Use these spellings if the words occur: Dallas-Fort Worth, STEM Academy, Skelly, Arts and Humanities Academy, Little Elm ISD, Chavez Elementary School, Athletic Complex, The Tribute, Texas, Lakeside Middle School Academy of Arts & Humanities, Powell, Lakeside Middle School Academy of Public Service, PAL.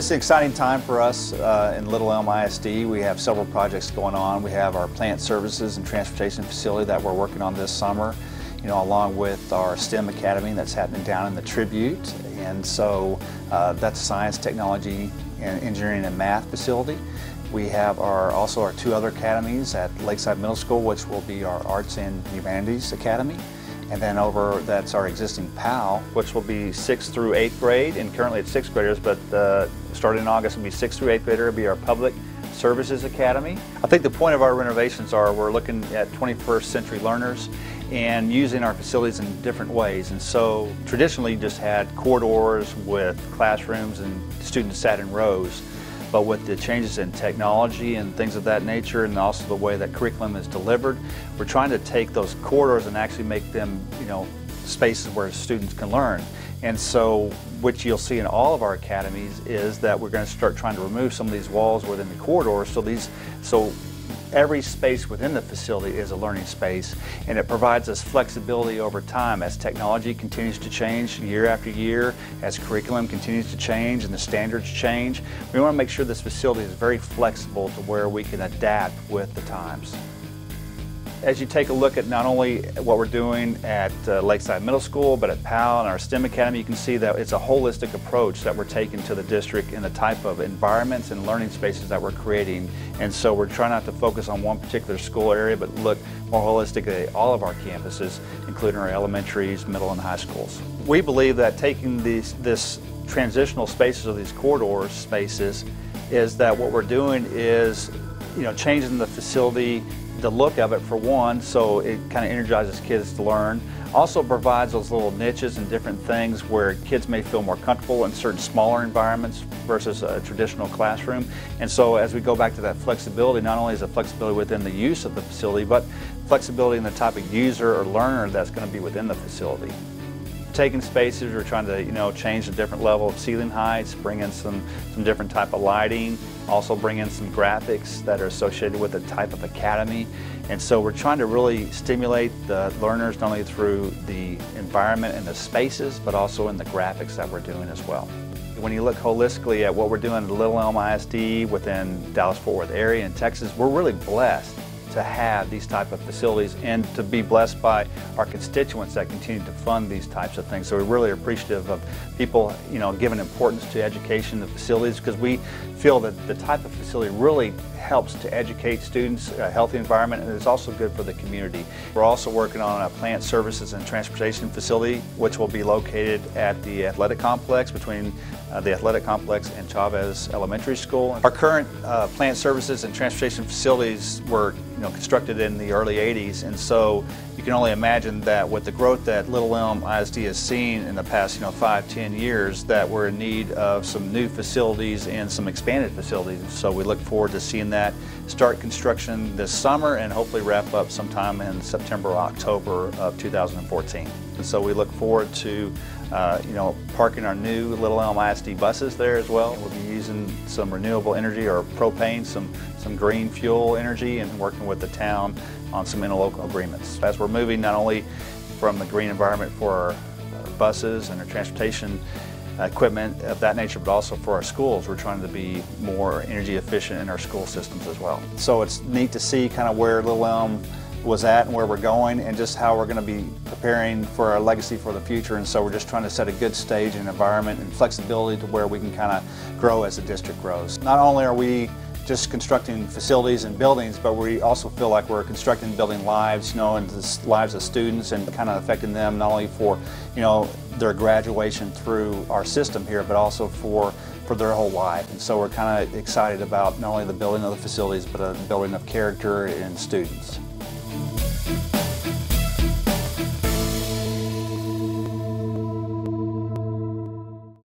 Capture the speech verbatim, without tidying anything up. this is an exciting time for us uh, in Little Elm I S D. We have several projects going on. We have our plant services and transportation facility that we're working on this summer, you know, along with our STEM Academy that's happening down in the Tribute. And so uh, that's science, technology, and engineering and math facility. We have our, also our two other academies at Lakeside Middle School, which will be our Arts and Humanities Academy. And then over, that's our existing P A L, which will be sixth through eighth grade, and currently it's sixth graders, but uh, starting in August will be sixth through eighth grader. It'll be our Public Services Academy. I think the point of our renovations are we're looking at twenty-first century learners and using our facilities in different ways. And so traditionally just had corridors with classrooms and students sat in rows. But with the changes in technology and things of that nature, and also the way that curriculum is delivered, we're trying to take those corridors and actually make them, you know, spaces where students can learn. And so what you'll see in all of our academies is that we're going to start trying to remove some of these walls within the corridors, so these, so every space within the facility is a learning space, and it provides us flexibility over time as technology continues to change year after year, as curriculum continues to change and the standards change. We want to make sure this facility is very flexible to where we can adapt with the times. As you take a look at not only what we're doing at uh, Lakeside Middle School, but at Powell and our STEM Academy, you can see that it's a holistic approach that we're taking to the district and the type of environments and learning spaces that we're creating. And so we're trying not to focus on one particular school area, but look more holistically at all of our campuses, including our elementaries, middle and high schools. We believe that taking these this transitional spaces or these corridor spaces is that what we're doing is, you know, changing the facility, the look of it for one, so it kind of energizes kids to learn. Also provides those little niches and different things where kids may feel more comfortable in certain smaller environments versus a traditional classroom. And so as we go back to that flexibility, not only is it flexibility within the use of the facility, but flexibility in the type of user or learner that's going to be within the facility. Taking spaces, we're trying to, you know, change the different level of ceiling heights, bring in some, some different type of lighting, also bring in some graphics that are associated with the type of academy. And so we're trying to really stimulate the learners not only through the environment and the spaces, but also in the graphics that we're doing as well. When you look holistically at what we're doing at Little Elm I S D within Dallas-Fort Worth area in Texas, we're really blessed to have these type of facilities and to be blessed by our constituents that continue to fund these types of things. So we're really appreciative of people, you know, giving importance to education and facilities, because we feel that the type of facility really helps to educate students, a healthy environment, and it's also good for the community. We're also working on a plant services and transportation facility, which will be located at the Athletic Complex between uh, the Athletic Complex and Chavez Elementary School. Our current uh, plant services and transportation facilities were You know, constructed in the early eighties, and so you can only imagine that with the growth that Little Elm I S D has seen in the past, you know, five, ten years, that we're in need of some new facilities and some expanded facilities. So we look forward to seeing that start construction this summer and hopefully wrap up sometime in September or October of two thousand fourteen. And so we look forward to, uh, you know, parking our new Little Elm I S D buses there as well. We'll be using some renewable energy or propane, some some green fuel energy, and working with the town on some interlocal agreements. As we're moving not only from the green environment for our buses and our transportation equipment of that nature, but also for our schools, we're trying to be more energy efficient in our school systems as well. So it's neat to see kind of where Little Elm was at and where we're going, and just how we're going to be preparing for our legacy for the future. And so we're just trying to set a good stage and environment and flexibility to where we can kind of grow as the district grows. Not only are we just constructing facilities and buildings, but we also feel like we're constructing building lives, you know, and the lives of students, and kind of affecting them not only for, you know, their graduation through our system here, but also for, for their whole life. And so we're kind of excited about not only the building of the facilities, but the building of character and students.